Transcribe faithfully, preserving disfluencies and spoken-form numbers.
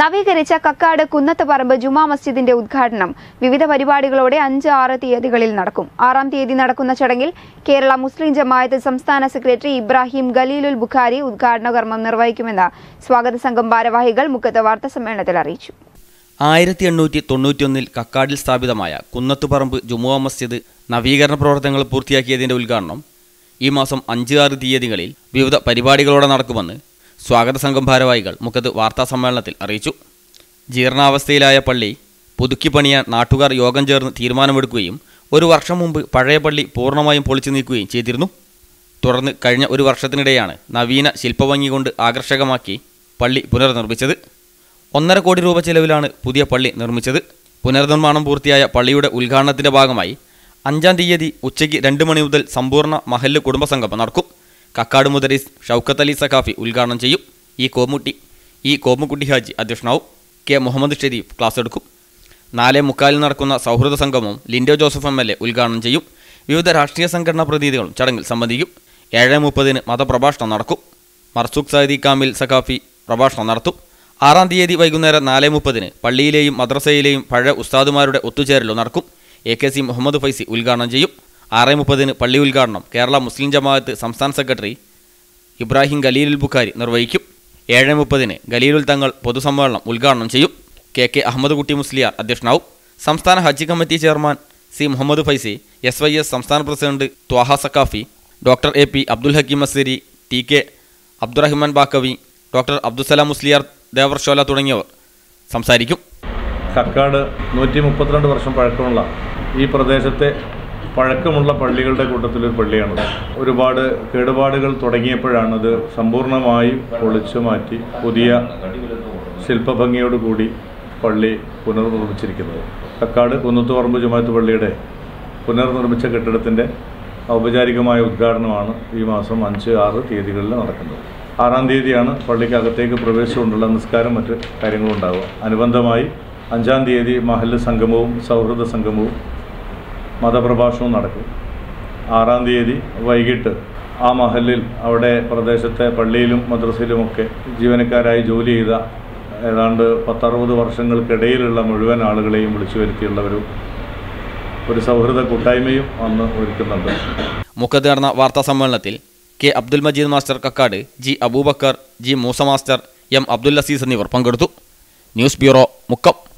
നവീകരിച്ച കക്കാട് കുന്നത്തുപറമ്പ് ജുമാ മസ്ജിദിന്റെ ഉദ്ഘാടനം വിവിധ പരിപാടികളോടെ അഞ്ച് ആറ് തീയതികളിൽ നടക്കും. ആറാം തീയതി നടക്കുന്ന ചടങ്ങിൽ കേരള മുസ്ലിം ജമാഅത്ത് സംസ്ഥാന സെക്രട്ടറി ഇബ്രാഹിം ഖലീലുൽ ബുഖാരി ഉദ്ഘാടന കർമ്മം നിർവഹിക്കുമെന്ന് സ്വാഗത സംഘം ഭാരവാഹികൾ മുക്കത്ത് വാർത്താ സമ്മേളനത്തിൽ അറിയിച്ചു. ആയിരത്തി എണ്ണൂറ്റി തൊണ്ണൂറ്റിയൊന്നിൽ കക്കാടിൽ സ്ഥാപിതമായ കുന്നത്തുപറമ്പ് ജുമുഅ മസ്ജിദ് നവീകരണ പ്രവർത്തനങ്ങൾ പൂർത്തിയാക്കിയതിന്റെ ഉദ്ഘാടനം ഈ മാസം അഞ്ച് ആറ് തീയതികളിൽ വിവിധ പരിപാടികളോടെ നടക്കുമെന്ന് സ്വാഗത സംഘം ഭാരവാഹികൾ മുക്കത്ത് വാർത്താ സമ്മേളനത്തിൽ അറിയിച്ചു. ജീർണാവസ്ഥയിലായ പള്ളി പുതുക്കി പണിയാൻ നാട്ടുകാർ യോഗം ചേർന്ന് തീരുമാനമെടുക്കുകയും ഒരു വർഷം മുമ്പ് പഴയ പള്ളി പൂർണ്ണമായും പൊളിച്ചു നീക്കുകയും ചെയ്തിരുന്നു. തുടർന്ന് കഴിഞ്ഞ ഒരു വർഷത്തിനിടെയാണ് നവീന ശില്പഭംഗി കൊണ്ട് ആകർഷകമാക്കി പള്ളി പുനർനിർമ്മിച്ചത്. ഒന്നര കോടി രൂപ ചെലവിലാണ് പുതിയ പള്ളി നിർമ്മിച്ചത്. പുനർനിർമ്മാണം പൂർത്തിയായ പള്ളിയുടെ ഉദ്ഘാടനത്തിൻ്റെ ഭാഗമായി അഞ്ചാം തീയതി ഉച്ചയ്ക്ക് രണ്ട് മണി മുതൽ സമ്പൂർണ്ണ മഹല്ല് കുടുംബസംഗമം നടക്കും. കക്കാട് മുദരീസ് ഷൗക്കത്ത് അലി സഖാഫി ഉദ്ഘാടനം ചെയ്യും. ഈ കോമുട്ടി ഈ കോമുക്കുട്ടി ഹാജി അധ്യക്ഷനാവും. കെ മുഹമ്മദ് ഷെരീഫ് ക്ലാസ് എടുക്കും. നാലേ മുക്കാലിൽ നടക്കുന്ന സൗഹൃദ സംഗമം Linto Joseph M L A ഉദ്ഘാടനം ചെയ്യും. വിവിധ രാഷ്ട്രീയ സംഘടനാ പ്രതിനിധികളും ചടങ്ങിൽ സംബന്ധിക്കും. ഏഴ് മുപ്പതിന് മതപ്രഭാഷണം നടക്കും. മർസൂഖ് സൈദി കാമിൽ സഖാഫി പ്രഭാഷണം നടത്തും. ആറാം തീയതി വൈകുന്നേരം നാലേ മുപ്പതിന് പള്ളിയിലെയും മദ്രസയിലെയും പഴയ ഉസ്താദുമാരുടെ ഒത്തുചേരലും നടക്കും. A K C Muhammad Faizy ഉദ്ഘാടനം ചെയ്യും. ആറ് മുപ്പതിന് പള്ളി ഉദ്ഘാടനം കേരള മുസ്ലിം ജമാഅത്ത് സംസ്ഥാന സെക്രട്ടറി ഇബ്രാഹിം ഖലീലുൽ ബുഖാരി നിർവഹിക്കും. ഏഴ് മുപ്പതിന് ഖലീലുൽ തങ്ങൾ പൊതുസമ്മേളനം ഉദ്ഘാടനം ചെയ്യും. കെ കെ അഹമ്മദ് കുട്ടി മുസ്ലിയാർ അധ്യക്ഷനാവും. സംസ്ഥാന ഹജ്ജ് committee chairman C Muhammad Faizy, S Y S സംസ്ഥാന president Thaha Saqafi, doctor A P Abdul Hakeem Assari, T K Abdurahman Baqavi, doctor Abdussalam Musliyar Devarshola തുടങ്ങിയവർ സംസാരിക്കും. കക്കാട് നൂറ്റി മുപ്പത്തിരണ്ട് വർഷം പഴക്കമുള്ള ഈ പ്രദേശത്തെ പഴക്കമുള്ള പള്ളികളുടെ കൂട്ടത്തിലൊരു പള്ളിയാണത്. ഒരുപാട് കേടുപാടുകൾ തുടങ്ങിയപ്പോഴാണത് സമ്പൂർണമായി പൊളിച്ചു മാറ്റി പുതിയ ശില്പഭംഗിയോടുകൂടി പള്ളി പുനർനിർമ്മിച്ചിരിക്കുന്നത്. കക്കാട് കുന്നത്തുപറമ്പ് ജുമുഅത്ത് പള്ളിയുടെ പുനർനിർമ്മിച്ച കെട്ടിടത്തിൻ്റെ ഔപചാരികമായ ഉദ്ഘാടനമാണ് ഈ മാസം അഞ്ച് ആറ് തീയതികളിൽ നടക്കുന്നത്. ആറാം തീയതിയാണ് പള്ളിക്കകത്തേക്ക് പ്രവേശിച്ചുകൊണ്ടുള്ള നിസ്കാരം മറ്റ് കാര്യങ്ങളും ഉണ്ടാവുക. അനുബന്ധമായി അഞ്ചാം തീയതി മഹല്ല് സംഗമവും സൗഹൃദ സംഗമവും മതപ്രഭാഷണവും നടക്കും. ആറാം തീയതി വൈകിട്ട് ആ മഹലിൽ അവിടെ പ്രദേശത്തെ പള്ളിയിലും മദ്രസയിലുമൊക്കെ ജീവനക്കാരായി ജോലി ചെയ്ത ഏതാണ്ട് പത്തറുപത് വർഷങ്ങൾക്കിടയിലുള്ള മുഴുവൻ ആളുകളെയും വിളിച്ചു വരുത്തിയുള്ളവരും ഒരു സൗഹൃദ കൂട്ടായ്മയും അന്ന് ഒരുക്കുന്നുണ്ട്. മുഖത്ത് നടന്ന വാർത്താ സമ്മേളനത്തിൽ K Abdul Majeed master Kakkad, G Aboobacker, G Moosa master, M Abdul Azeez എന്നിവർ പങ്കെടുത്തു. News bureau, Mukkam.